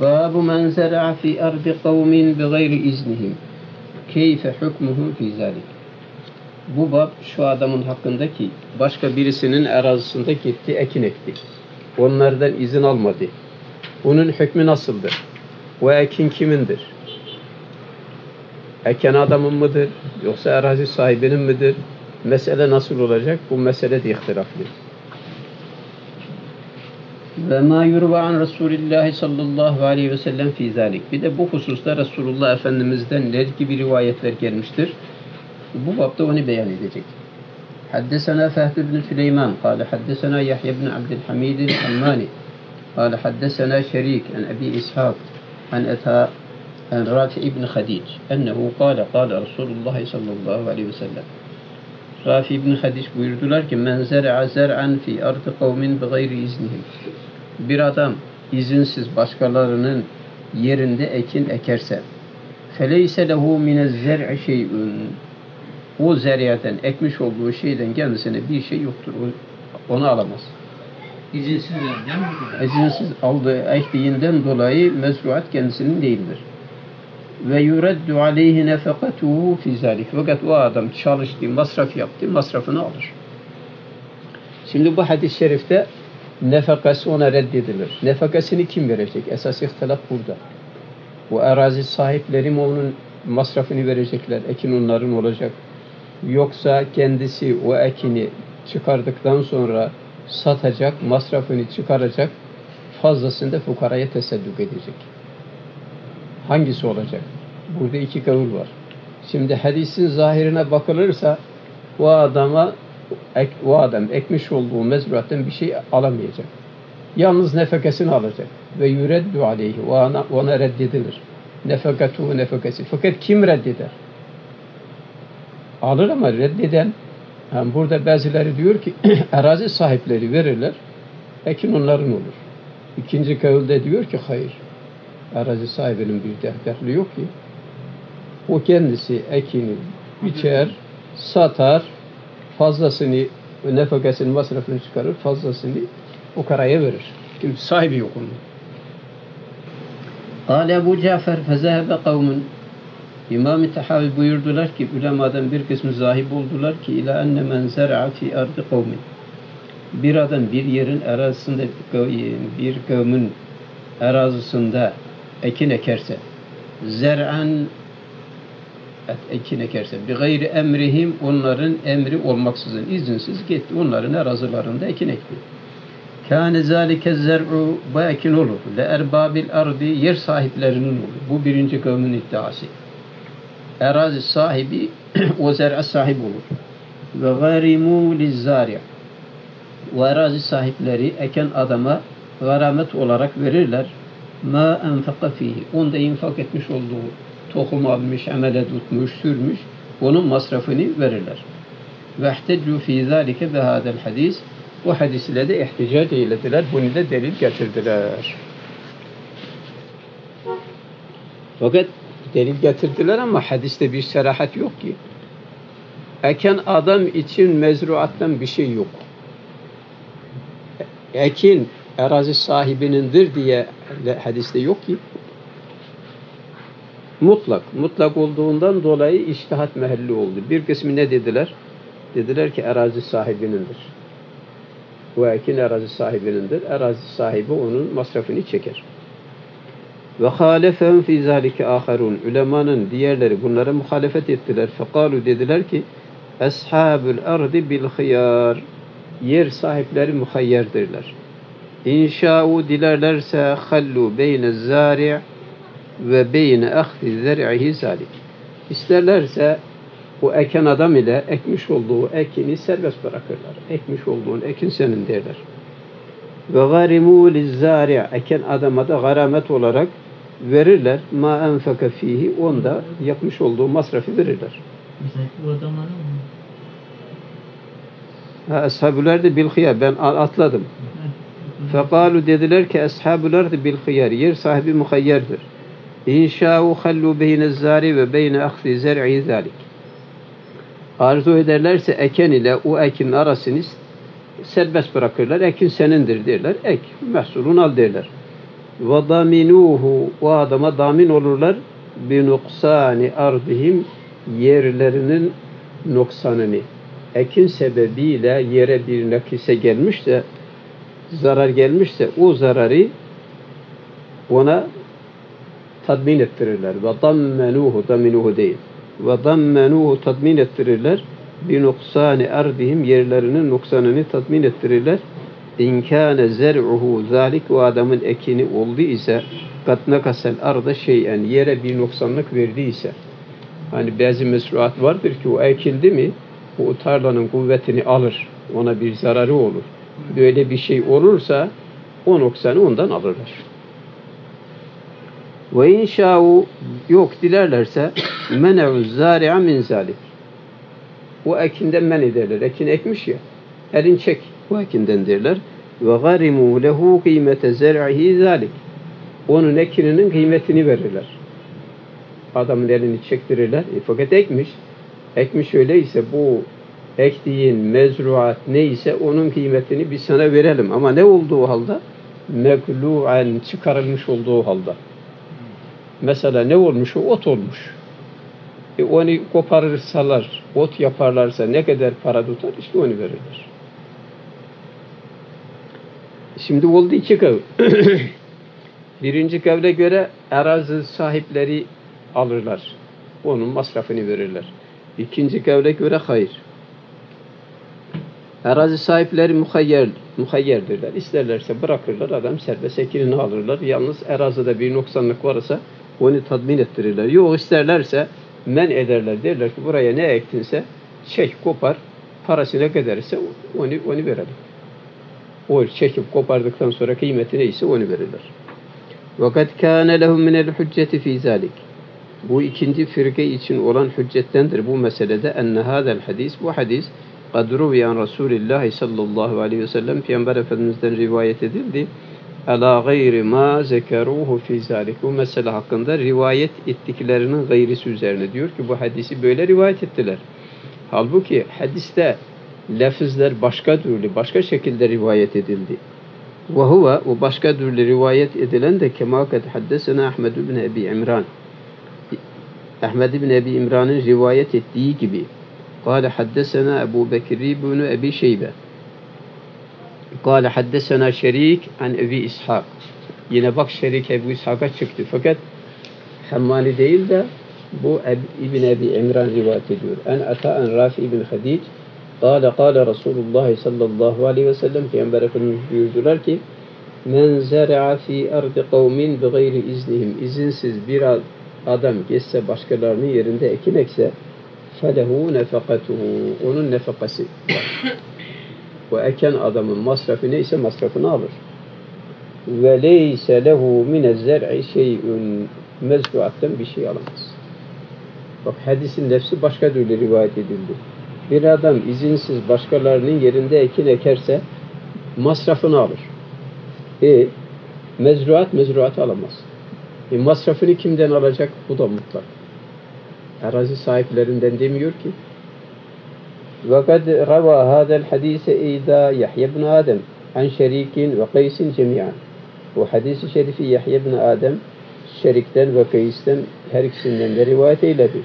Babu men zer'a fi ardi kavmin bighayri iznihim. Keyfe hukmuhu fi zalik. Bu bab şu adamın hakkında ki başka birisinin arazisinde gitti, ekin ekti. Onlardan izin almadı. Bunun hükmü nasıldır? Bu ekin kimindir? Eken adamın mıdır? Yoksa arazi sahibinin midir? Mesele nasıl olacak? Bu mesele de ihtilaflı. Ve ma yurva an Rasulullah sallallahu aleyhi ve sellem fi zalik. Bir de bu hususta Resulullah Efendimiz'den ne gibi rivayetler gelmiştir? Bu bapta onu beyan edecek. Haddesena Fehd ibn Süleyman, kâle haddesena Yahya ibn Abd al-Hamid al-Hamani, kâle haddesena Sharik, an Abu Ishaq, an Ataa al-Raki ibn Khadij, ennehu kâle, kâle Rasulullah sallallahu aleyhi ve sellem. Rafi ibn Khadij buyurdular ki, men zer'a zer'an fi ardı kavmin bi gayri iznihim. Bir adam izinsiz başkalarının yerinde ekin ekerse, feleyse lehu minez zer'i şey'ün. O zer'aten, ekmiş olduğu şeyden kendisine bir şey yoktur. Onu alamaz. İzinsizlerden mi? İzinsiz aldığı ektiğinden dolayı mezruat kendisinin değildir. Ve yuraddu aleyhi nefekatuhu fi zalik. Fakat o adam çalıştı, masraf yaptı, masrafını alır. Şimdi bu hadis-i şerifte nefekası ona reddedilir. Nefekasını kim verecek? Esas ihtilaf burada. Bu arazi sahipleri mi onun masrafını verecekler? Ekin onların olacak. Yoksa kendisi o ekini çıkardıktan sonra satacak, masrafını çıkaracak, fazlasını da fukaraya teseddük edecek. Hangisi olacak? Burada iki kavul var. Şimdi hadisin zahirine bakılırsa o adam ekmiş olduğu mezruattan bir şey alamayacak. Yalnız nefekesini alacak. Ve yüreddü aleyhi. Ona reddedilir. Nefekatuhu nefekesi. Fakat kim reddeder? Alır ama reddeden, yani burada bazıları diyor ki arazi sahipleri verirler, ekin onların olur. İkinci kavulde diyor ki hayır. Arazi sahibinin bir dehli yok ki. O kendisi ekini biçer, satar, fazlasını, nefakasını, masrafını çıkarır, fazlasını o karaya verir. Çünkü sahibi yok onun. قال Ebu Cafer فذهب قوم. İmam-ı Tahavi buyurdular ki ulemadan bir kısmı zahip oldular ki ila enne men zer'a fi ardı kavmin. Bir adam bir yerin arazisinde bir kavmin arazisinde ekin ekerse, zer'an ekin ekerse, bi gayri emrihim onların emri olmaksızın izinsiz gitti onların arazilerinde ekin ekti. Kâne zâlike zer'u bu ekin olur. Le erbabil ardi yer sahiplerinin olur. Bu birinci kavmin iddiası. Arazi sahibi o zer'a sahip olur. Ve gârimû lizzâri. O arazi sahipleri eken adama garamet olarak verirler. Mâ enfaka fihi. Onda infak etmiş olduğu tohum almış, amele tutmuş, sürmüş. Onun masrafını verirler. Ve ihteccu fî zâlike bi hâdel hadis. Bu hadis ile de ihticac eylediler. Bunu da delil getirdiler. Fakat delil getirdiler ama hadiste bir serahat yok ki. Eken adam için mezruattan bir şey yok. Ekin arazi sahibinindir diye hadiste yok ki. Mutlak olduğundan dolayı içtihat mehalli oldu. Bir kısmı ne dediler? Dediler ki arazi sahibinindir. Bu ekin arazi sahibinindir. Arazi sahibi onun masrafını çeker. Ve halefem fi zalike aharun. Ulemanın diğerleri bunlara muhalefet ettiler. Fekalu dediler ki eshabul ardi bil hıyar. Yer sahipleri muhayyerdirler. İnşa'u dilerlerse hallu beyne zari' ve beyne ahfi zer'ihi zalik. İsterlerse o eken adam ile ekmiş olduğu ekini serbest bırakırlar. Ekmiş olduğun ekin senin derler. Ve garimu lizzari' eken adama da garamet olarak verirler. Ma enfeke fihi onda yapmış olduğu masrafı verirler. Bu adamlar mı? Ashabular da bil hıyar. Ben atladım. Fekalu dediler ki ashabular da bil hıyar. Yer sahibi muhayyerdir. İnşa'u hallu beyne zari ve beyne ahfi zer'i zalik. Arzu ederlerse eken ile o ekinin arasını serbest bırakırlar. Ekin senindir derler. Ek, mehsulun al derler. ve daminuhu, o adama damin olurlar bi nuksani ardihim, yerlerinin noksanını. Ekin sebebiyle yere bir nakise gelmiş de, zarar gelmişse o zararı ona tadmin ettirirler. Ve dammenuhu, daminuhu değil. Ve dammenuhu, tadmin ettirirler. Bi nuksani ardihim, yerlerinin noksanını tadmin ettirirler. İnkâne zer'uhu zâlik, o adamın ekini oldu ise, katnakasel arda şeyen, yere bir noksanlık verdiyse. Hani bazı mesruat vardır ki o ekildi mi o tarlanın kuvvetini alır, ona bir zararı olur. Böyle bir şey olursa o noksanı ondan alırlar. Ve inşa'u, yok dilerlerse men'u zâri'a min zâlik, o ekinden men ederler. Ekin ekmiş ya, elin çek bu ekinden derler. Ve garimu lehu kıymete zer'ihi zâlik, onun ekininin kıymetini verirler. Adamın elini çektirirler. Fakat ekmiş. Ekmiş öyleyse bu ektiğin mezruat neyse onun kıymetini biz sana verelim. Ama ne olduğu halde? Meklu'en, çıkarılmış olduğu halde. Mesela ne olmuş o? Ot olmuş. Onu koparırsalar, ot yaparlarsa ne kadar para tutar? İşte onu verirler. Şimdi oldu iki kavim. Birinci kavle göre arazi sahipleri alırlar, onun masrafını verirler. İkinci kavle göre hayır. Arazi sahipleri muhayyerdirler. İsterlerse bırakırlar, adam serbest ekinini alırlar. Yalnız arazide bir noksanlık varsa onu tadmin ettirirler. Yok isterlerse men ederler. Derler ki buraya ne ektinse çek kopar, parası ne kadarsa onu verelim. O çekip kopardıktan sonra kıymeti neyse onu verirler. وَقَدْ كَانَ لَهُمْ مِنَ الْحُجَّةِ فِي ذَلِكِ, bu ikinci firke için olan hüccettendir bu meselede. Enne hâzel hadis, bu hadis kadruviyan Rasulullah sallallahu aleyhi ve sellem, Peygamber Efendimiz'den rivayet edildi. Ala gayri ma zekeruhu fi zalik, bu mesele hakkında rivayet ettiklerinin gayrisi üzerine. Diyor ki bu hadisi böyle rivayet ettiler. Halbuki hadiste lafızlar başka türlü, başka şekilde rivayet edildi. Ve huve, o başka türlü rivayet edilen de kemâ kad haddesena Ahmad ibn Abi Imran, Ahmad ibn Abi İmran'ın rivayet ettiği gibi. قال حدثنا Abu Bakr ibn Abi Shaybah. قال حدثنا Sharik an Abi Ishaq. Yine bak Sharik Ebu İshak'a çıktı. Fakat Hammani değil de bu ibn Abi İmran rivayet ediyor. An Ataa al-Raki ibn Khadij. قال Rasulullah sallallahu aleyhi ve sellem, Peygamber Efendimiz buyurdular ki men zer'a fi ardi kavmin bi gayri iznihim, izinsiz bir adam geçse başkalarının yerinde ekin ekse فَلَهُ نَفَقَتُهُ, onun nefakası var. Bu eken adamın masrafı neyse masrafını alır. وَلَيْسَ لَهُ مِنَ الزَّرْعِ شَيْءٌ, mezruattan bir şey alamaz. Bak hadisin nefsi başka türlü rivayet edildi. Bir adam izinsiz başkalarının yerinde ekin ekerse masrafını alır. Mezruatı alamaz. Masrafını kimden alacak? Bu da mutlak. Arazi sahiplerinden demiyor ki. وَقَدْ رَوَى هَذَا الْحَدِيثَ اِذَا يَحْيَ بْنَ آدَمْ عَنْ شَرِيكٍ وَقَيْسٍ جَمِيعًا. Bu hadis-i şerifi Yahya ibn Adam, Şerik'ten ve Kays'ten, her ikisinden de rivayet eyledi.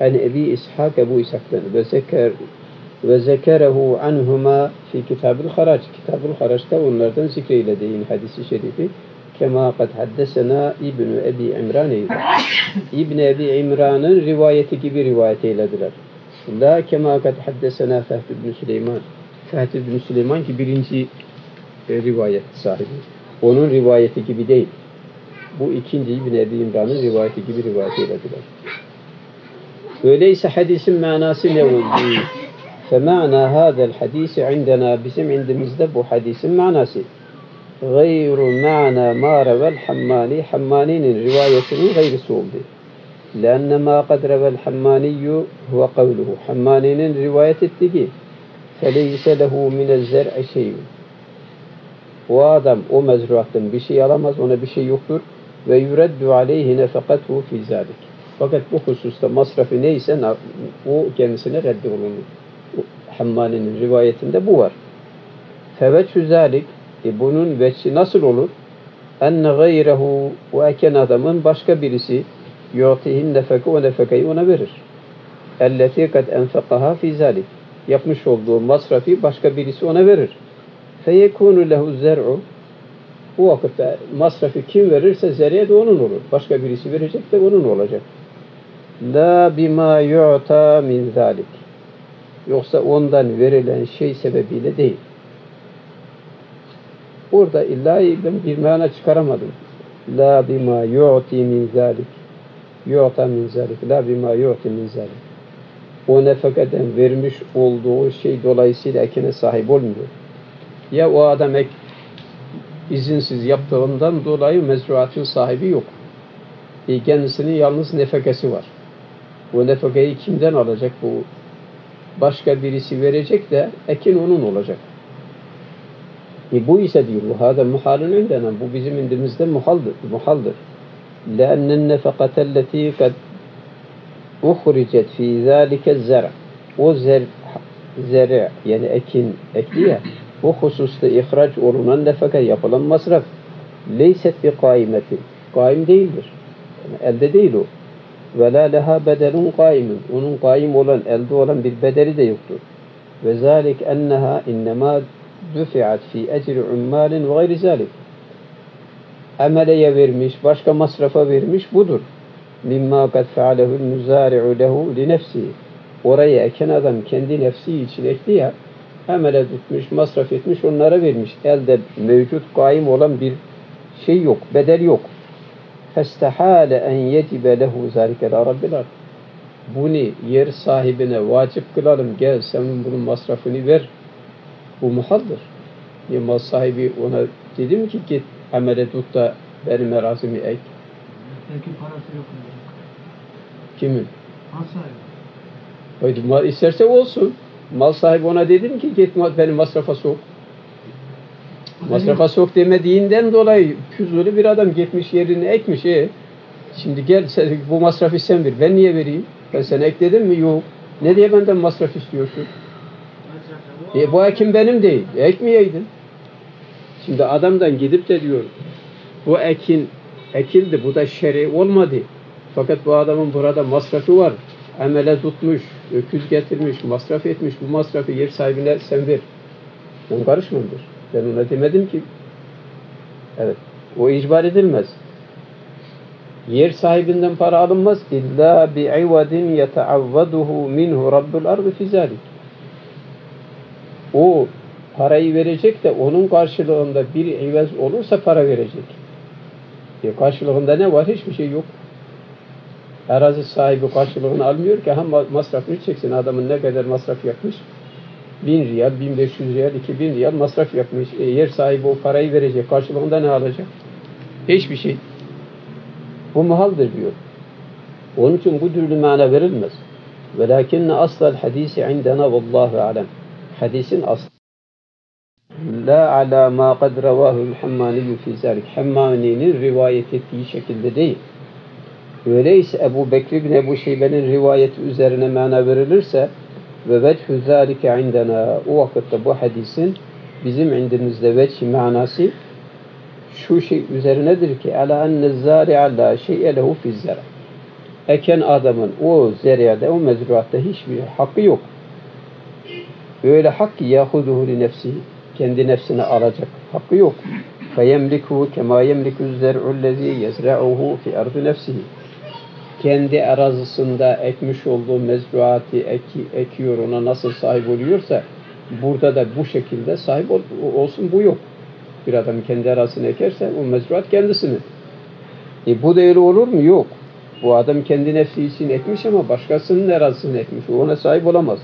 اَنْ اَب۪ي اِسْحَاكَ, Ebu İshak'tan. وَذَكَرَهُ عَنْهُمَا فِي كِتَابِ الْخَرَاج. Kitab al-Kharaj'ta onlardan zikreyledi yine hadis-i şerifi. Kema kad haddesena İbn-i Ebi İmran'ı, İbn-i Ebi İmran'ın rivayeti gibi rivayet eylediler. La kema kad haddesena Fehd ibn Süleyman, Fehd ibn Süleyman ki birinci rivayet sahibi, onun rivayeti gibi değil. Bu ikinci İbn-i Ebi İmran'ın rivayeti gibi rivayet eylediler. Öyleyse hadisin manası ne oldu? فَمَعْنَا هَذَا الْحَدِيسِ عِنْدَنَا, bizim indimizde bu hadisin manası. غَيْرُ مَعْنَا مَا رَوَى الْحَمَّانِي, Hammani'nin rivayetinin gayrısı oldu. لَأَنَّ مَا قَدْ رَوَى الْحَمَّانِيُّ هُوَ قَوْلُهُ, Hammani'nin rivayet ettiği ki فَلَيْسَ لَهُ مِنَ الزَّرْعِ شَيْءٌ, o adam o mezruattan bir şey alamaz, ona bir şey yoktur. وَيُرَدُّ عَلَيْهِ نَفَقَتْهُ فِي ذَلِكِ, fakat bu hususta masrafı neyse o kendisine reddolunur. Hammani'nin rivayetinde bu var. فَوَجْهُ ذَلِكِ, bunun veçi nasıl olur? enne gayrehu veken adamın başka birisi yu'tihin nefeke o nefekeyi ona verir. Elleti kad enfekaha fi zalik. Yapmış olduğu masrafı başka birisi ona verir. Feyekûnu lehu zer'u. Bu vakitte masrafı kim verirse zer'e de onun olur. Başka birisi verecek de onun olacak. La bima yu'ta min zalik. Yoksa ondan verilen şey sebebiyle değil. Burada illahi bir mana çıkaramadım. La bima yu'ti min zalik. Yu'ta min zalik. La bima yu'ti min zalik. O nefakeden vermiş olduğu şey dolayısıyla ekine sahip olmuyor. Ya o adam ek izinsiz yaptığından dolayı mezruatın sahibi yok. Kendisinin yalnız nefakesi var. O nefakayı kimden alacak bu? Başka birisi verecek de ekin onun olacak. Bu ise diyor, bu hâdâ muhâlun indenen, bu bizim indimizde muhaldır. لَاَنَّ النَّفَقَةَ الَّتِي قَدْ اُخْرِجَتْ ف۪ي ذَٰلِكَ الزَّرَعِ O zer'i, yani ekin, ekliye, bu hususta ihraç olunan nefaka, yapılan masraf, لَيْسَتْ بِقَائِمَةٍ Kaim değildir. Yani elde değil o. وَلَا لَهَا بَدَلٌ قَائِمٌ Onun kaim olan, elde olan bir bedeli de yoktur. وَذَٰلِكَ اَنَّهَا اِنَّمَا Düfiat fi ecri ummalin ve gayri zalik. Ameleye vermiş, başka masrafa vermiş budur. Mimma kad fealehu muzari'u lehu li nefsihi. Oraya eken adam kendi nefsi için ekti ya, amele tutmuş, masraf etmiş, onlara vermiş. Elde mevcut, kaim olan bir şey yok, bedel yok. Festehale en yetibe lehu zalikel arabbilar. Bunu yer sahibine vacip kılalım, gel sen bunun masrafını ver. Bu muhaldır. Mal sahibi ona dedim ki git amele tut da benim erazimi ek. Belki parası yok. Kimin? Mal sahibi. Mal isterse olsun. Mal sahibi ona dedim ki git benim masrafa sok. Masrafa sok demediğinden dolayı küzülü bir adam gitmiş yerini ekmiş. Şimdi gel sen, bu masrafı sen ver. Ben niye vereyim? Ben sana ekledim mi? Yok. Ne diye benden masraf istiyorsun? Bu ekim benim değil. Ekmeyeydin. Şimdi adamdan gidip de diyor bu ekin ekildi. Bu da şer'i olmadı. Fakat bu adamın burada masrafı var. Amele tutmuş, öküz getirmiş, masraf etmiş. Bu masrafı yer sahibine sen ver. Ben karışmamdır. Ben ona demedim ki. Evet. O icbar edilmez. Yer sahibinden para alınmaz. İlla bi'ivadin yeteavvaduhu minhu rabbul ardı fizalik. O parayı verecek de onun karşılığında bir ivaz olursa para verecek. Karşılığında ne var? Hiçbir şey yok. Arazi sahibi karşılığını almıyor ki hem masrafını çeksin. Adamın ne kadar masraf yapmış? 1000 riyal, 1500 riyal, 2000 riyal masraf yapmış. Yer sahibi o parayı verecek. Karşılığında ne alacak? Hiçbir şey. Bu muhaldir diyor. Onun için bu türlü mana verilmez. Velakinne aslal hadisi indena vallahu alem. Hadisin aslı. La ala ma kad revahul Hammani'yu fi zalik. Hammani'nin rivayet ettiği şekilde değil. Öyleyse Ebu Bekr ibn Ebu Şeybe'nin rivayeti üzerine mana verilirse ve vechü zalike indena. O vakitte bu hadisin bizim indimizde vech'i manası şu şey üzerinedir ki ala enne zari'a la şey'e lehu fi zara. Eken adamın o zeriyede, o mezruatta hiçbir hakkı yok. Öyle hak ki yahuduhu li nefsihi, kendi nefsine alacak hakkı yok. Feyemlikuhu kema yemlikuz zer'u lezi yezra'uhu fi ardı nefsihi. Kendi arazisinde ekmiş olduğu mezruatı ekiyor, ona nasıl sahip oluyorsa burada da bu şekilde sahip olsun, bu yok. Bir adam kendi arazisini ekerse o mezruat kendisini. Bu da öyle olur mu? Yok. Bu adam kendi nefsi için ekmiş ama başkasının arazisini ekmiş. Ona sahip olamaz.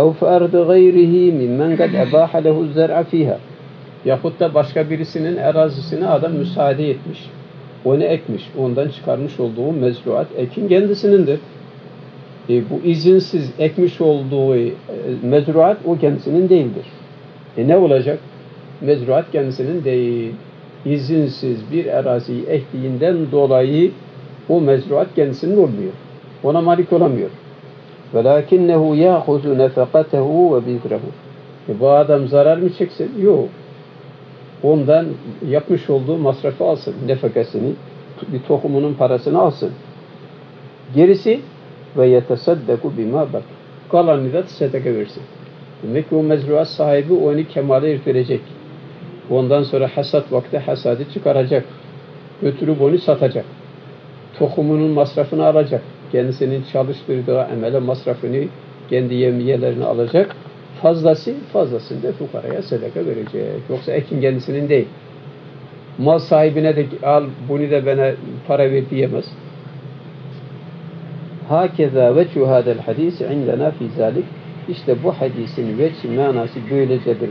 اَوْ فَاَرْضِ غَيْرِهِ مِمَّنْ قَدْ اَبَاحَ لَهُ الزَّرْعَ ف۪يهَا Yahut da başka birisinin arazisine adam müsaade etmiş. Onu ekmiş. Ondan çıkarmış olduğu mezruat ekin kendisinindir. Bu izinsiz ekmiş olduğu mezruat o kendisinin değildir. Ne olacak? Mezruat kendisinin değil. İzinsiz bir araziyi ektiğinden dolayı o mezruat kendisinin olmuyor. Ona malik olamıyor. وَلَاكِنَّهُ يَأْخُذُ نَفَقَتَهُ وَبِذْرَهُ Bu adam zarar mı çeksin? Yok. ondan yapmış olduğu masrafı alsın, nefakasını, bir tohumunun parasını alsın. Gerisi ve yetesaddeku bima bak. Kalanını da sadaka versin. Demek ki o mezruat sahibi onu kemale erdirecek. Ondan sonra hasat vakti hasadı çıkaracak. Götürüp onu satacak. Tohumunun masrafını alacak. Kendisinin çalıştırdığı emele masrafını, kendi yemiyelerini alacak. Fazlasını da fukaraya sadaka verecek. Yoksa ekin kendisinin değil. Mal sahibine de al bunu da bana para ver diyemez. Hakeza ve şuhadel hadis indena fi zalik. İşte bu hadisin veç manası böylecedir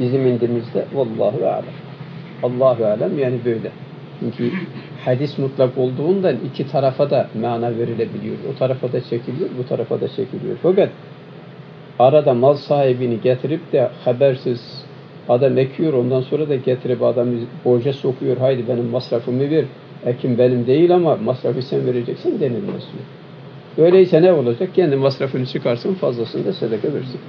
bizim indimizde. Vallahu alem. Allahu alem yani böyle. Çünkü hadis mutlak olduğundan iki tarafa da mana verilebiliyor. O tarafa da çekiliyor, bu tarafa da çekiliyor. Fakat arada mal sahibini getirip de habersiz adam ekiyor, ondan sonra da getirip adamı borca sokuyor. Haydi benim masrafımı ver. Ekim benim değil ama masrafı sen vereceksin denilmez. Öyleyse ne olacak? Kendi masrafını çıkarsın, fazlasını da sadaka versin.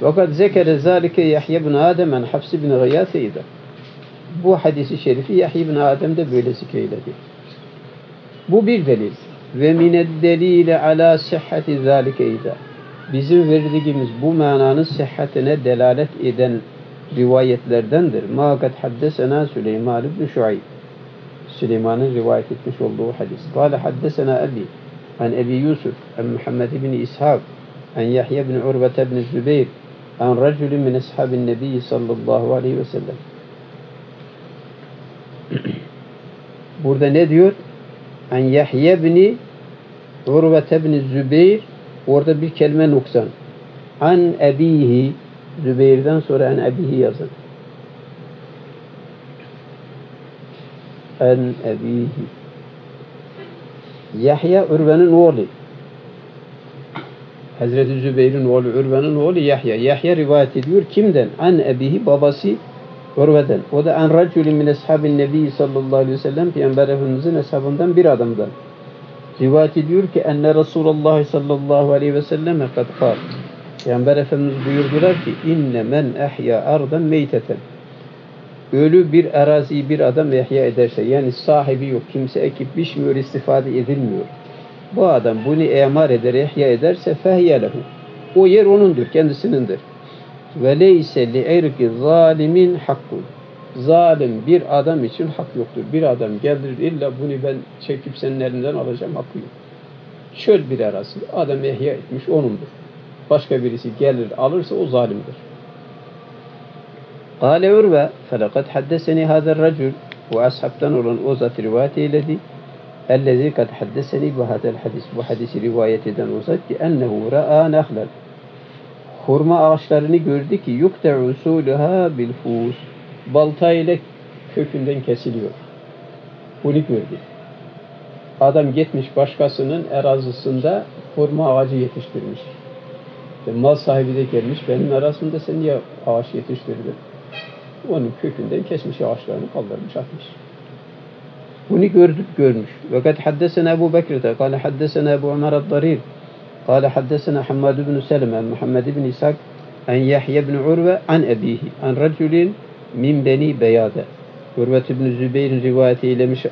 Fakat zekere zalike Yahya ibn Adam en Hafs ibn Gıyas'ıydı. Bu hadisi şerifi Yahya ibn Adam da böyle zikrediyordu. Bu bir delil. Ve mined delile ala sihhati zalikeydi. Bizim verdiğimiz bu mananın sıhhatine delalet eden rivayetlerdendir. Ma kad haddesena Sulayman ibn Shuayb. Süleyman'ın rivayet etmiş olduğu hadis. Kale haddesena Abi an Ebi Yusuf an Muhammad ibn Ishaq an Yahya ibn Urvah ibn al-Zubayr an racülün min ashabin nebiyyi sallallahu aleyhi ve sellem. Burada ne diyor? An Yahya ibn Urvah ibn al-Zubayr. Orada bir kelime noksan. An abihi, Zübeyr'den sonra an abihi yazın. An abihi. Yahya Urve'nin oğlu. Hazreti Zübeyr'in oğlu, Urve'nin oğlu Yahya. Yahya rivayet ediyor kimden? An abihi, babası Urve'den. O da an racülün min ashabin nebiyyi sallallahu aleyhi ve sellem Peygamber Efendimiz'in ashabından bir adamdan. Rivayet ediyor ki enne Resulullah sallallahu aleyhi ve selleme kad kal. Peygamber Efendimiz buyurdular ki inne men ehya ardan meyteten. Ölü bir araziyi bir adam ehya ederse yani sahibi yok, kimse ekip biçmiyor, istifade edilmiyor. Bu adam bunu emar eder, ehya ederse fehye lehu. O yer onundur, kendisinindir. Ve leyse li irki zalimin hakkun. Zalim bir adam için hak yoktur. Bir adam gelir illa bunu ben çekip senin elinden alacağım hakkı yok. Çöl bir arası adam ehya etmiş onundur. Başka birisi gelir alırsa o zalimdir. Kale Urve felakat haddeseni hazer racül ve ashabtan olan o zat rivayet eyledi. Ellezi kad haddeseni bu hadel hadis. Bu hadisi rivayet eden o zat ki ennehu ra'a nahlen. Hurma ağaçlarını gördü ki yukte usuluha bil fus. Balta ile kökünden kesiliyor. Bunu gördü. Adam gitmiş başkasının arazisinde hurma ağacı yetiştirmiş. Mal sahibi de gelmiş. Benim arazimde sen niye ağaç yetiştirdin? Onun kökünden kesmiş ağaçlarını kaldırmış atmış. Bunu gördük görmüş. Ve kad haddesena Abu Bakr'te. Kale haddesena Abu Amir ad-Dariri. Kale haddesena Hammad ibn Salamah. Muhammad ibn Ishaq. An Yahya ibn Urve. An abihi. An racülin. Min Bani Beyada. Urvah ibn Zübeyr'in rivayeti eylemiş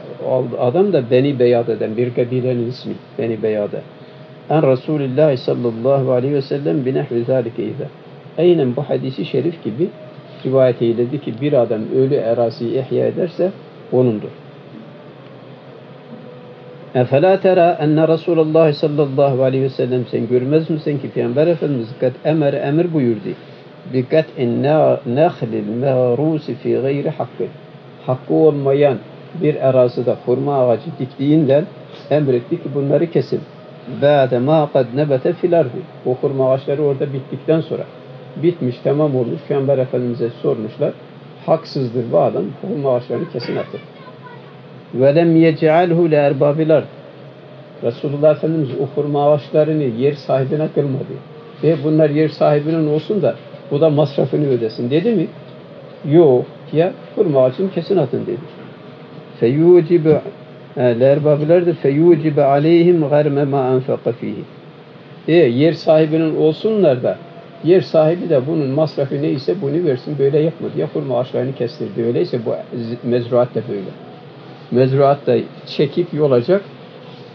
adam da Bani Beyada'dan bir kabilenin ismi Bani Beyada. En Rasulüllah sallallahu aleyhi ve sellem binehvi zalikeyde. Aynen bu hadisi şerif gibi rivayet eyledi ki bir adam ölü araziyi ihya ederse onundur. Efela tera enne Rasulullah sallallahu aleyhi ve sellem sen görmez misin ki Peygamber Efendimiz kat emir buyurdu. Dikkat inna nakhlil ma'rusi fi gayri hakkı. Hakkı olmayan bir arazide hurma ağacı diktiğinden emretti ki bunları kesin. Ba'de ma kad nebete fil ardı. O hurma ağaçları orada bittikten sonra bitmiş, tamam olmuş. Peygamber Efendimiz'e sormuşlar. Haksızdır bu adam. Hurma ağaçlarını kesin atır. Ve lem yec'alhu li erbabil ard. Resulullah Efendimiz o hurma ağaçlarını yer sahibine kılmadı. Ve bunlar yer sahibinin olsun da bu da masrafını ödesin dedi mi? Yok ya hurma ağacını kesin atın dedi. Feyucibe lerbabilerdir. Feyucibe aleyhim garme ma enfeqa fihi. Yer sahibinin olsunlar da Yer sahibi de bunun masrafı neyse bunu versin, böyle yapmadı. Ya hurma ağaçlarını kestirdi, öyleyse bu mezruat da böyle. Mezruat da çekip yolacak,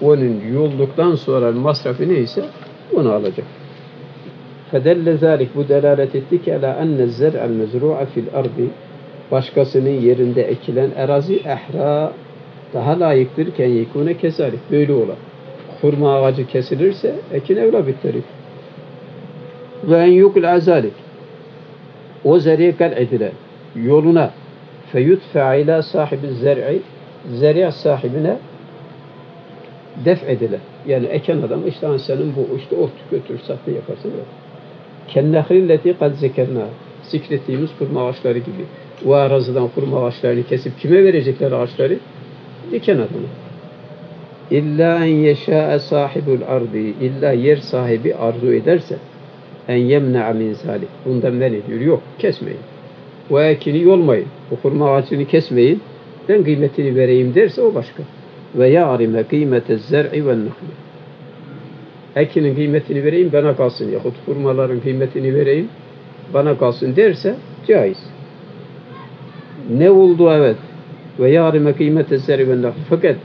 onun yolduktan sonra masrafı neyse onu alacak. فَدَلَّ ذَٰلِكَ Bu delalet etti ki اَلَا اَنَّ الزَّرْعَ الْمَزْرُوعَ فِي الْأَرْضِ Başkasının yerinde ekilen erazi ehra daha layıktır ki yekûne kezarik. Böyle olan. Hurma ağacı kesilirse ekin evla bittirir. Ve en yukul azalik o zer'i kal edilen yoluna feyudfe'a ila sahibi zer'i zer'i sahibine def edilen. Yani eken adam işte senin bu işte ot götür satı yaparsın. Kennehrilleti kad zekernâ zikrettiğimiz hurma ağaçları gibi. O arazidan hurma ağaçlarını kesip kime verecekler ağaçları? Diken adamı. İlla en yeşâ'e sahibul ardı illa yer sahibi arzu ederse en yemne'a min zâlik. Bundan men ediyor. Yok, kesmeyin. O ekini yolmayın. O hurma ağacını kesmeyin. Ben kıymetini vereyim derse o başka. Ve ya'rime kıymete zer'i ve nâhli. Ekinin kıymetini vereyim bana kalsın. Yahut hurmaların kıymetini vereyim bana kalsın derse caiz. Ne oldu evet? Ve yarime kıymete zer'i ve nâhli. Fakat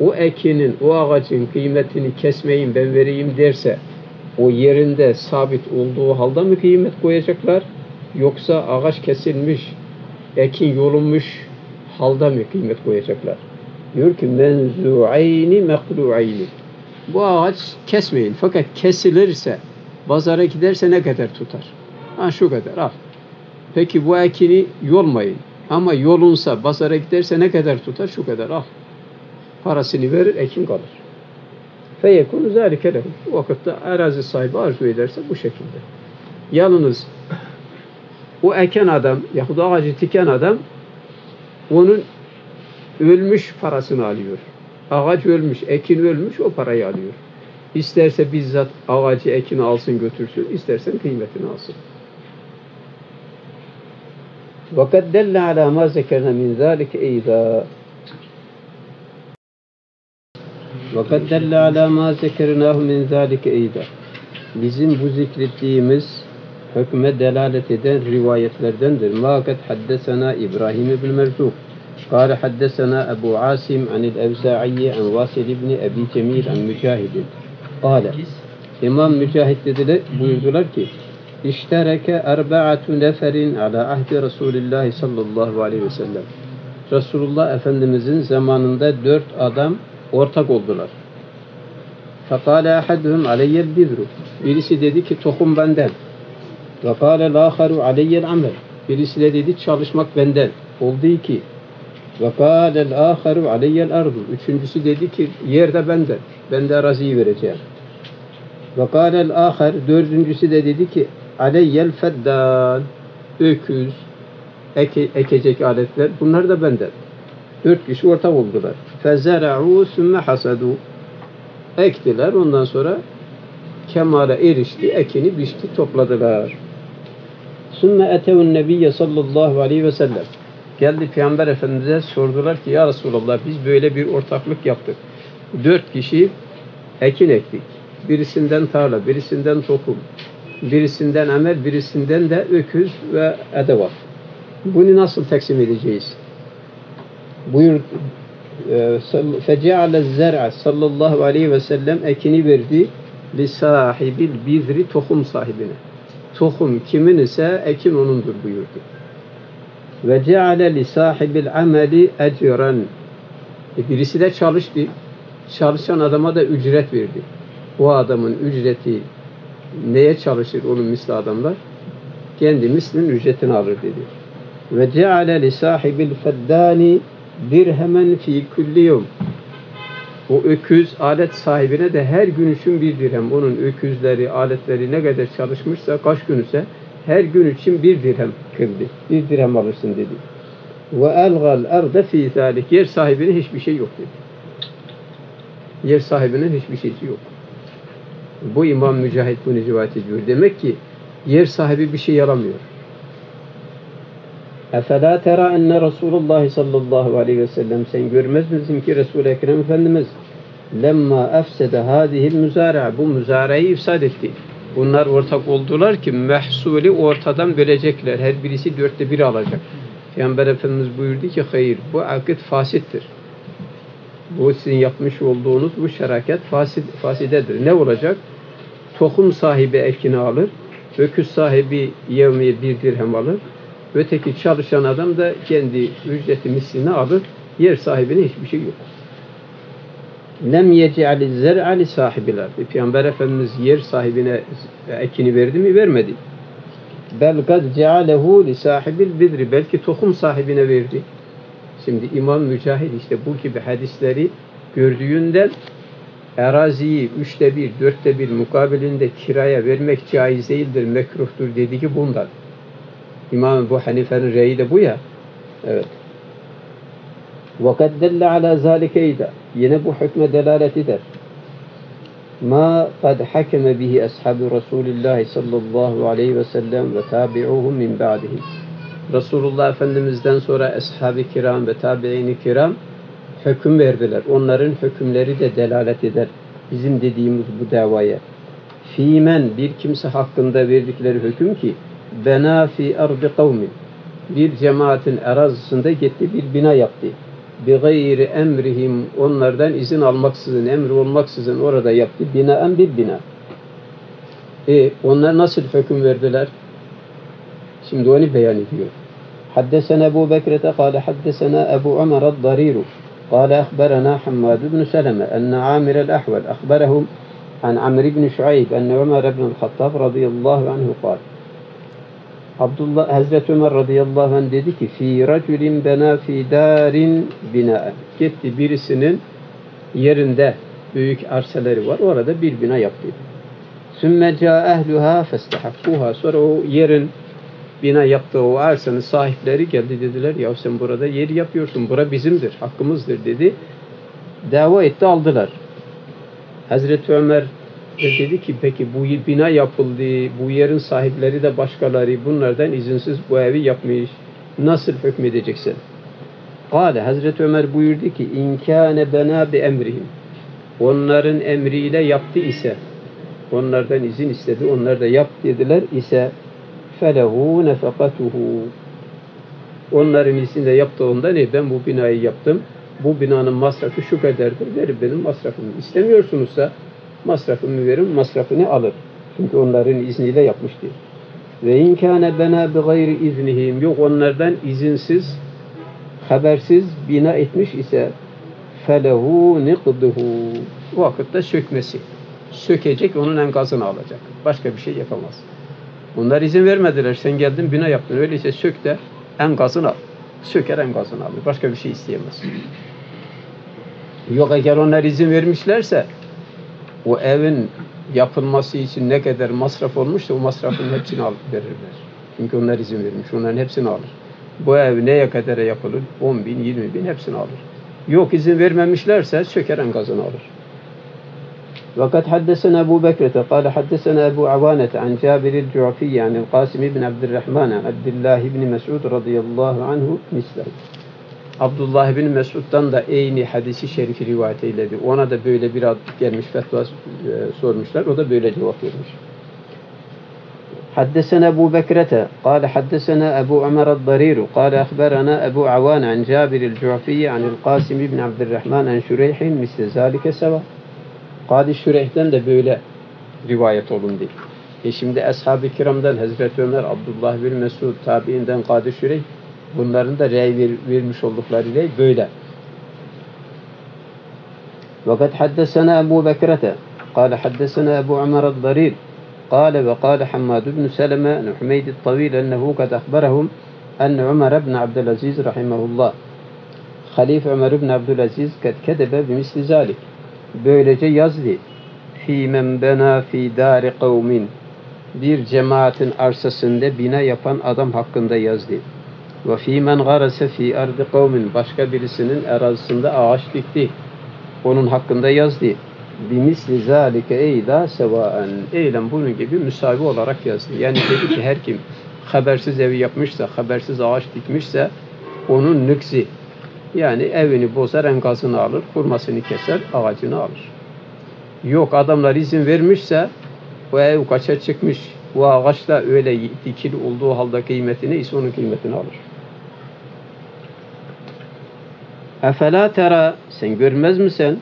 o ekinin, o ağacın kıymetini kesmeyin ben vereyim derse o yerinde sabit olduğu halde mi kıymet koyacaklar? Yoksa ağaç kesilmiş, ekin yolunmuş halde mi kıymet koyacaklar? Diyor ki menzu'ayni meklu'ayni. Bu ağaç kesmeyin. Fakat kesilirse, pazara giderse ne kadar tutar? Ha şu kadar al. Peki bu ekini yolmayın. Ama yolunsa, pazara giderse ne kadar tutar? Şu kadar al. Parasını verir, ekin kalır. Feyekûn zâlike lehum. O vakitte arazi sahibi arzu ederse bu şekilde. Yalnız o eken adam yahut ağacı diken adam onun ölmüş parasını alıyor. Ağaç ölmüş, ekin ölmüş o parayı alıyor. İsterse bizzat ağacı ekini alsın götürsün, istersen kıymetini alsın. وَقَدْ دَلَّ عَلَى مَا ذَكَرْنَا مِنْ ذَٰلِكَ اَيْضًا وَقَدْ دَلَّ عَلَى مَا ذَكَرْنَاهُ مِنْ ذَٰلِكَ اَيْضًا Bizim bu zikrettiğimiz hükme delalet eden rivayetlerdendir. مَا قَدْ حَدَّسَنَا İbrahim ibn Marzuq قَالَ حَدَّسَنَا أَبُو عَاسِمْ عَنِ الْأَوْزَاعِيِّ عَنْ وَاسِلِ ibn Abi Jamil عَنْ Mujahid قَالَ İmam Mujahid dediler, buyurdular ki İştereke erba'atü neferin ala ahdi Rasulullah sallallahu aleyhi ve sellem. Resulullah Efendimizin zamanında 4 adam ortak oldular. Fekale ahadühüm aleyyel bidru. Birisi dedi ki tohum benden. Ve kâle lâkharu aleyyel amel. Birisi de dedi çalışmak benden. Oldu ki. Ve kâle lâkharu aleyyel ardu. Üçüncüsü dedi ki yer de benden. Ben de araziyi vereceğim. Ve kâle lâkhar. Dördüncüsü de dedi ki aleyyel feddan, öküz, ekecek aletler, bunlar da benden. 4 kişi ortak oldular. Fezera'u sümme hasadu. Ektiler, ondan sonra kemale erişti, ekini biçti, topladılar. Sümme etevün nebiyye sallallahu aleyhi ve sellem. Geldi Peygamber Efendimiz'e sordular ki, ya Resulallah biz böyle bir ortaklık yaptık. 4 kişi ekin ektik. Birisinden tarla, birisinden tohum. Birisinden amel, birisinden de öküz ve edevat. Bunu nasıl taksim edeceğiz? Buyur, فَجَعَلَ الزَّرْعَ sallallahu aleyhi ve sellem ekini verdi لِسَاحِبِ الْبِذْرِ tohum sahibine. Tohum kimin ise ekin onundur buyurdu. وَجَعَلَ لِسَاحِبِ الْعَمَلِ اَجْرًا Birisi de çalıştı. Çalışan adama da ücret verdi. O adamın ücreti neye çalışır onun misli adamlar? Kendi mislinin ücretini alır dedi. Ve ceale li sahibil feddani dirhemen fi kulli yevm. O öküz alet sahibine de her gün için bir dirhem. Onun öküzleri, aletleri ne kadar çalışmışsa, kaç gün ise her gün için bir dirhem kıldı. Bir dirhem alırsın dedi. Ve elgal erde fi zalik. Yer sahibinin hiçbir şey yok dedi. Yer sahibinin hiçbir şeysi yok. Bu İmam Mücahid bunu rivayet ediyor. Demek ki yer sahibi bir şey alamıyor. Efela tera enne Resulullah sallallahu aleyhi ve sellem sen görmez misin ki Resul-i Ekrem Efendimiz lemma efsede hâzihil müzâra bu müzâreyi ifsad etti. Bunlar ortak oldular ki mehsulü ortadan bölecekler. Her birisi 1/4 alacak. Peygamber Efendimiz buyurdu ki hayır, bu akit fasittir. Bu sizin yapmış olduğunuz bu şeraket fasidedir. Ne olacak? Tohum sahibi ekini alır, öküz sahibi yevmiye 1 dirhem alır, öteki çalışan adam da kendi ücreti mislini alır, yer sahibine hiçbir şey yok. Nem yece'ali zer'ali sahibiler. Peygamber Efendimiz yer sahibine ekini verdi mi? Vermedi. Bel kad cealehu li sahibil bidri. Belki tohum sahibine verdi. Şimdi İmam Mücahid işte bu gibi hadisleri gördüğünden eraziyi 1/3, 1/4 mukabilinde kiraya vermek caiz değildir, mekruhtur dedi ki bundan. İmam Ebu Hanife'nin reyi de bu ya. Evet. وَقَدْ دَلَّ عَلَى ذَٰلِكَ اَيْدَ Yine bu hükme delalet eder. مَا قَدْ حَكَمَ بِهِ أَصْحَابُ رَسُولِ اللّٰهِ صَلَّى اللّٰهُ عَلَيْهِ وَسَلَّمْ وَتَابِعُوهُمْ مِنْ بَعْدِهِ Resulullah Efendimiz'den sonra ashab-ı kiram ve tabi'in-i kiram hüküm verdiler. Onların hükümleri de delalet eder bizim dediğimiz bu davaya. Fîmen bir kimse hakkında verdikleri hüküm ki bena fî ardı kavmin bir cemaatin arazisinde gitti bir bina yaptı. Bi gayri emrihim onlardan izin almaksızın, emri olmaksızın orada yaptı. Binaen bir bina. Onlar nasıl hüküm verdiler? Şimdi onu beyan ediyor. Haddesena Ebu Bekir'e kâle haddesena Abu Amir ad-Dariri kâle akhberana Hammad ibn Salamah enne Amir el-Ahvel akhberahum an Amr ibn Şuayb enne Umar ibn al-Khattab radıyallahu anhu kâle Abdullah Hazreti Ömer radıyallahu anh dedi ki fi raculin bena fi darin binaen gitti birisinin yerinde büyük arsaları var orada bir bina yaptı. Sümme ca ehluha festahakkuha sonra o yerin bina yaptığı o arsanın sahipleri geldi dediler ya sen burada yer yapıyorsun bura bizimdir hakkımızdır dedi dava etti aldılar. Hazreti Ömer dedi ki peki bu bina yapıldı bu yerin sahipleri de başkaları bunlardan izinsiz bu evi yapmış nasıl hükmedeceksin? Kale Hazreti Ömer buyurdu ki inkâne benâ bi emrihim onların emriyle yaptı ise onlardan izin istedi onlar da yap dediler ise فَلَهُ نَفَقَتُهُ Onların izniyle yaptığında ne? Ben bu binayı yaptım. Bu binanın masrafı şu kadardır. Verin benim masrafımı. İstemiyorsunuzsa masrafımı verin, masrafını alır. Çünkü onların izniyle yapmıştı. وَاِنْ كَانَ بَنَا بِغَيْرِ اِذْنِهِمْ Yok onlardan izinsiz, habersiz bina etmiş ise فَلَهُ نِقْدُهُ O vakitte sökmesi. Sökecek, onun enkazını alacak. Başka bir şey yapamaz. Onlar izin vermediler. Sen geldin bina yaptın. Öyleyse sök de enkazını al. Söker enkazını alır. Başka bir şey isteyemez. Yok eğer onlar izin vermişlerse o evin yapılması için ne kadar masraf olmuşsa o masrafın hepsini alıp verirler. Çünkü onlar izin vermiş. Onların hepsini alır. Bu ev neye kadar yapılır? 10.000, 20.000 hepsini alır. Yok izin vermemişlerse söker enkazını alır. وقد حدثنا أبو بكرة قال حدثنا أبو عوانة عن جابر الجعفي عن القاسم بن عبد الرحمن عن عبد الله بن مسعود رضي الله عنه مثله. Abdullah bin Mesud'dan da aynı hadisi şerif rivayet eyledi. Ona da böyle bir ad gelmiş fetva sormuşlar. O da böyle cevap vermiş. حدثنا أبو بكرة قال حدثنا أبو عمر الضرير قال أخبرنا أبو عوانة عن جابر الجعفي عن القاسم بن عبد الرحمن عن شريح مثل ذلك سواء. Kadi Şureyh'den de böyle rivayet olundu. Şimdi Ashab-ı Kiram'dan Hazreti Ömer, Abdullah bin Mesud, tabiinden Kadi Şureyh, bunların da rey vermiş oldukları rey böyle. وَقَدْ حَدَّسَنَا أَبُوْ بَكْرَةَ قَالَ حَدَّسَنَا أَبُوْ عَمَرَ الضَّرِيرِ قَالَ وَقَالَ حَمَّادُ بْنُ سَلَمَةَ عَنْ حُمَيْدِ الطَّوِيلِ أَنَّهُ قَدْ أَخْبَرَهُمْ أَنَّ عُمَرَ بْنَ عَبْدِ الْعَزِيزِ رَحِمَهُ اللّٰهُ خَلِيفَ عُمَرَ بْنَ عَبْدِ الْعَزِيزِ قَدْ كَذَبَ بِمِثْلِ ذَٰلِكَ Böylece yazdı. Fî men benâ fî dâri kavmin. Bir cemaatin arsasında bina yapan adam hakkında yazdı. Ve fî men garase fî ardı kavmin. Başka birisinin arazisinde ağaç dikti. Onun hakkında yazdı. Bimisli zâlike eylâ sevâen. Eylem bunun gibi müsavi olarak yazdı. Yani dedi ki her kim habersiz evi yapmışsa, habersiz ağaç dikmişse onun nüksi. Yani evini bozar, enkazını alır, kurmasını keser, ağacını alır. Yok adamlar izin vermişse O ev kaça çıkmış, bu ağaç da öyle dikili olduğu halde kıymetini ise onun kıymetini alır. Efela tera, sen görmez misin?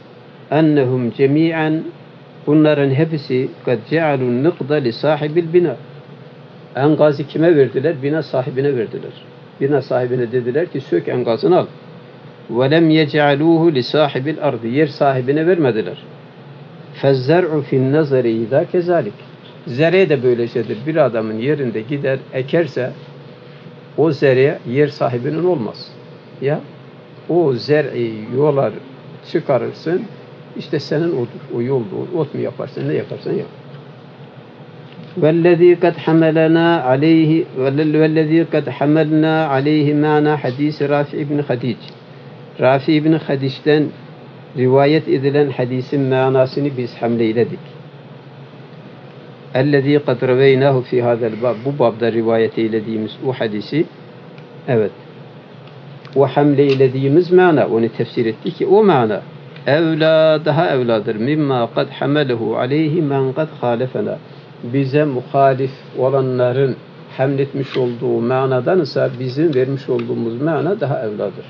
Ennehum cemi'en, bunların hepsi kad cealun nıqda li sahibil bina. Engazi kime verdiler? Bina sahibine verdiler. Bina sahibine dediler ki sök engazını al. Ve lem yecealuhu li sahibil ardı. Yer sahibine vermediler. Fezzer'u fin nazari idâ kezalik. Zere de böyle şeydir. Bir adamın yerinde gider ekerse o zere yer sahibinin olmaz. Ya o zer'i yolar çıkarırsın, işte senin odur, o yoldur. Ot mu yaparsın, ne yaparsan yap. وَالَّذ۪ي قَدْ حَمَلَنَا عَلَيْهِ وَالَّذ۪ي قَدْ حَمَلْنَا عَلَيْهِ مَعْنَا حَد۪يسِ Rafi ibn Khadij. Rafi ibn Khadij'den rivayet edilen hadisin manasını biz hamleyledik. اَلَّذ۪ي قَدْ رَوَيْنَهُ فِي هَذَا الْبَابِ. Bu babda rivayet eylediğimiz o hadisi, evet, o hamleylediğimiz mana, onu tefsir etti ki o mana evla, daha evladır. Mimma kad hamelehu aleyhi men kad halefena. Bize muhalif olanların hamletmiş olduğu manadan ise bizim vermiş olduğumuz mana daha evladır.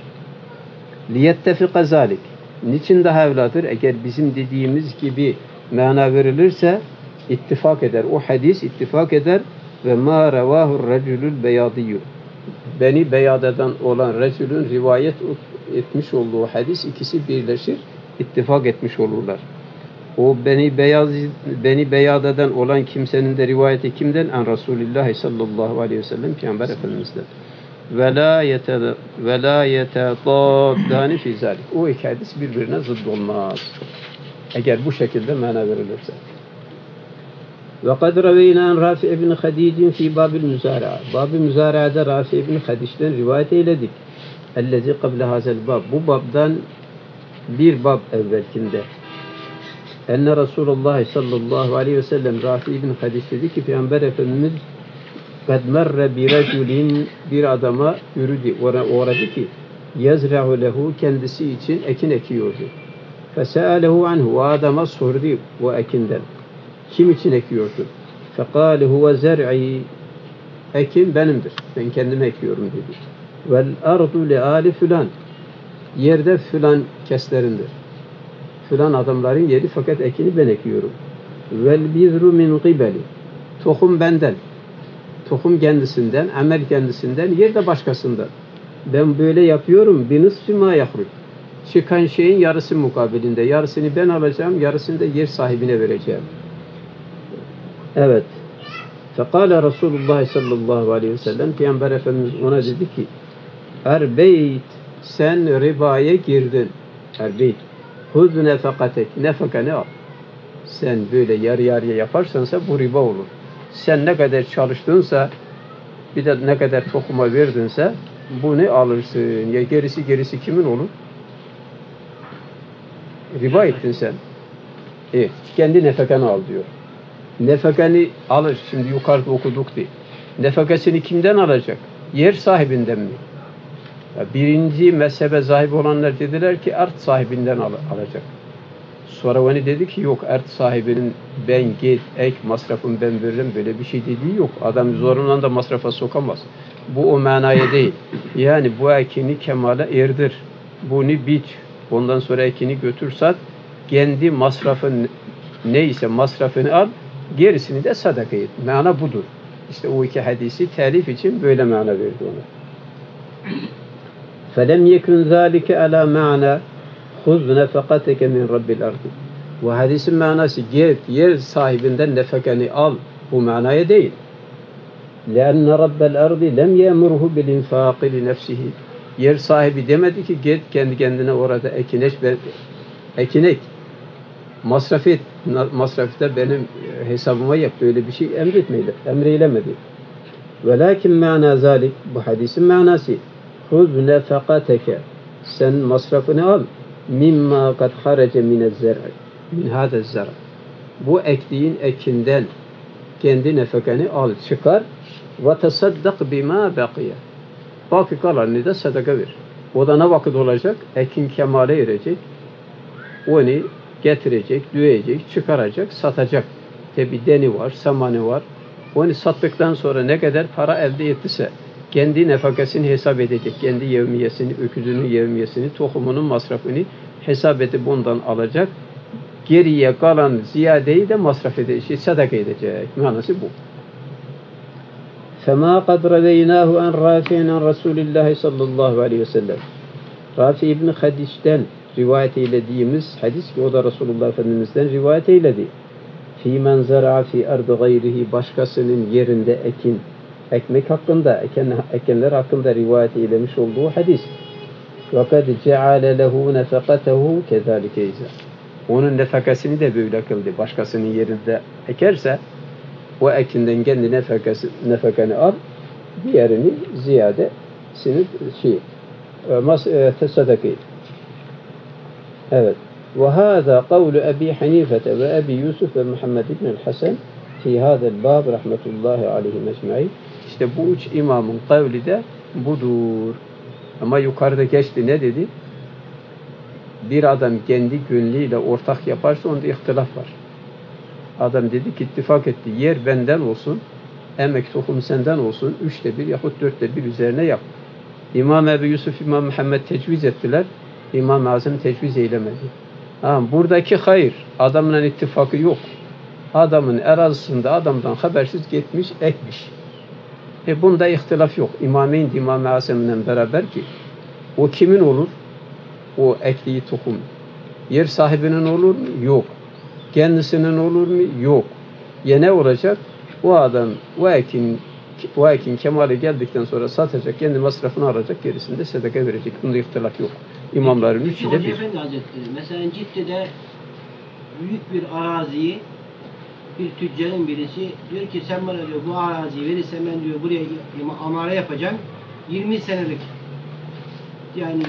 Liyettefika zalik. Niçin daha evladır? Eğer bizim dediğimiz gibi mana verilirse ittifak eder. O hadis ittifak eder. Ve ma revahu reculul beyadiyyum. Beni Beyada'dan olan Resul'ün rivayet etmiş olduğu hadis, ikisi birleşir, ittifak etmiş olurlar. O Beni Beyada'dan olan kimsenin de rivayeti kimden? En Rasulüllah sallallahu aleyhi ve sellem, Peygamber Efendimiz'den. Ve la yetedaddani fi zalik. O iki hadis birbirine zıdd olmaz. Eğer bu şekilde mana verilirse. وَقَدْ رَوَيْنَا رَافِ اِبْنِ خَدِيجٍ فِي بَابِ الْمُزَارَعَةِ. Bab-ı Müzara'da Rafi ibn Khadij'den rivayet eyledik. اَلَّذِي قَبْلَ هَذَا الْبَابِ. Bu babdan bir bab evvelkinde. اَنَّ Rasulullah sallallahu aleyhi ve sellem, Rafi ibn Khadij dedi ki Peygamber Efendimiz قَدْ مَرَّ بِرَجُلٍ, bir adama yürüdü, uğradı ki يَزْرَعُ لَهُ, kendisi için ekin ekiyordu. فَسَأَلَهُ عَنْهُ, o adama sordu o ekinden. Kim için ekiyorsun? فَقَالِ هُوَ زَرْعِي, ekim benimdir. Ben kendime ekiyorum dedi. وَالْاَرْضُ لِعَالِ filan, yerde filan keslerindir. Filan adamların yeri, fakat ekini ben ekiyorum. وَالْبِذْرُ مِنْ قِبَلِ, tohum benden. Tohum kendisinden, amel kendisinden, yer de başkasından. Ben böyle yapıyorum. بِنِسْفِ مَا يَخْرُجُ, çıkan şeyin yarısı mukabilinde. Yarısını ben alacağım, yarısını da yer sahibine vereceğim. Evet. Fekale Resulullah sallallahu aleyhi ve sellem, Peygamber Efendimiz ona dedi ki Erbeyt, sen ribaya girdin. Erbeyt. Hud nefakatek. Nefaka ne al? Sen böyle yarı yarıya yaparsansa bu riba olur. Sen ne kadar çalıştınsa, bir de ne kadar tokuma verdinse bunu alırsın. Ya gerisi kimin olur? Riba ettin sen. Kendi nefakanı al diyor. Nefakasını alır. Şimdi yukarıda okuduk diye. Nefakasını kimden alacak? Yer sahibinden mi? Ya birinci mezhebe sahip olanlar dediler ki art sahibinden alacak. Sonra onu dedi ki yok, art sahibinin ben git ek masrafımı ben veririm, böyle bir şey dediği yok. Adam zorundan da masrafa sokamaz. Bu o manaya değil. Yani bu ekini kemale erdir. Bunu biç. Ondan sonra ekini götür sat. Kendi masrafın neyse masrafını al. Gerisini de sadaka et. Mana budur. İşte o iki hadisi telif için böyle mana verdi ona. فَلَمْ يَكُنْ ذَٰلِكَ عَلَى مَعْنَا خُذْ نَفَقَتَكَ مِنْ رَبِّ الْاَرْضِ. Bu hadisin manası git, yer sahibinden nefekeni al. Bu manaya değil. لَأَنَّ رَبَّ الْاَرْضِ لَمْ يَمُرْهُ بِالْاِنْفَاقِ لِنَفْسِهِ. Yer sahibi demedi ki git kendi kendine orada ekinek. Masrafı da benim hesabıma yap, böyle bir şey emreylemedi. Velakin ma'na zalik, bu hadisin manası huz nefakateke, sen masrafını al, mimma kad harace min hâdez zer'i, bu ektiğin ekinden kendi nefakeni al, çıkar, ve tasaddak bima bakiye, baki kalanını da sadaka ver. O da ne vakit olacak? Ekin kemale erecek, onu getirecek, düğecek, çıkaracak, satacak. bir deni var, samanı var. Onu sattıktan sonra ne kadar para elde ettiyse kendi nefakasını hesap edecek. Kendi yevmiyesini, öküzünün yevmiyesini, tohumunun masrafını hesap edip ondan alacak. Geriye kalan ziyadeyi de masraf edecek, sadaka edecek. Manası bu. فَمَا قَدْ رَوَيْنَاهُ عَنْ رَافِعٍ عَنْ رَسُولِ اللّٰهِ صَلَّى اللّٰهُ عَلَيْهِ وَسَلَّمَ Rafi ibn Khadij'den rivayet eylediğimiz hadis ki o da Resulullah Efendimiz'den rivayet eyledi. فِي مَنْ زَرَعَ فِي أَرْضِ غَيْرِهِ başkasının yerinde ekin, ekmek hakkında, ekenler hakkında rivayet eylemiş olduğu hadis. وَقَدْ جَعَلَ لَهُ نَفَقَتَهُ كَذَلِكَ اِذَا Onun nefakasını de böyle kıldı. Başkasının yerinde ekerse o ekinden kendi nefakanı al, diğerini ziyadesini sadaka et. Evet. وَهَذَا قَوْلُ أَبِي حَنِيفَةَ وَأَبِي يُوسُفَ وَمُحَمَّدِ بْنِ الْحَسَنِ فِي هَذَا الْبَابِ رَحْمَةُ اللّٰهِ عَلَيْهِمْ اَجْمَعِينَ İşte bu üç imamın kavli de budur. Ama yukarıda geçti ne dedi? Bir adam kendi gönlüyle ortak yaparsa onda ihtilaf var. Adam dedi ki ittifak etti. Yer benden olsun, emek tohum senden olsun. 1/3 yahut 1/4 üzerine yap. İmam Ebu Yusuf, İmam Muhammed tecviz ettiler. İmam-ı Azim tecviz eylemedi. Ha, buradaki hayır. Adamla ittifakı yok. Adamın erazisinde adamdan habersiz gitmiş, ekmiş. Bunda ihtilaf yok. İmameyn de İmam-ı Azim'le beraber ki o kimin olur? O ekliği tohum. Yer sahibinin olur mu? Yok. Kendisinin olur mu? Yok. Ya ne olacak? O adam o ekin kemali geldikten sonra satacak, kendi masrafını alacak, gerisini de sadaka verecek. Bunda ihtilaf yok. İmamların üçü de bir. Efendi Hazretleri, mesela Cidde'de büyük bir araziyi bir tüccarın birisi diyor ki sen bana diyor bu araziyi verirsen ben diyor buraya amara yapacağım. 20 senelik yani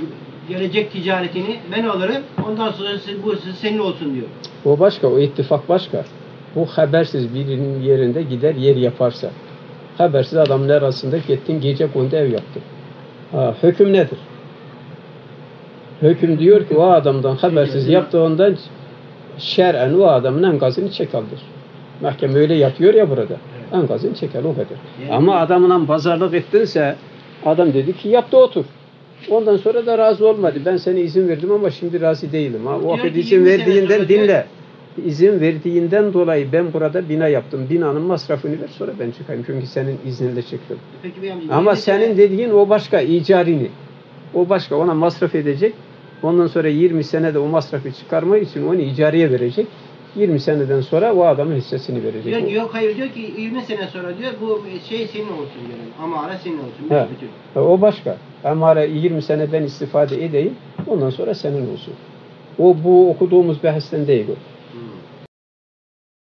gelecek ticaretini ben alırım. Ondan sonra bu senin olsun diyor. O başka, o ittifak başka. Bu habersiz birinin yerinde gider yer yaparsa. Habersiz adamlar arasında gittin gece kondu ev yaptın. Ha, hüküm nedir? Hüküm diyor ki o adamdan habersiz yaptığından şer'en o adamın enkazını çekaldır. Mahkeme öyle yapıyor ya burada. Enkazını çeker o kadar. Yani ama adamla pazarlık ettinse adam dedi ki yap da otur. Ondan sonra da razı olmadı. Ben sana izin verdim ama şimdi razı değilim. Ha, o vakit izin verdiğinden dinle. İzin verdiğinden dolayı ben burada bina yaptım. Binanın masrafını ver sonra ben çıkayım. Çünkü senin izninle çıktım. Ama senin dediğin o başka icarini. O başka ona masraf edecek. Ondan sonra 20 senede o masrafı çıkarmak için onu icareye verecek. 20 seneden sonra o adamın hissesini verecek. Yani yok hayır diyor ki 20 sene sonra diyor bu şey senin olsun diyorum. Amara senin olsun. He, o başka. Amara 20 sene ben istifade edeyim. Ondan sonra senin olsun. O bu okuduğumuz bahisten değil o.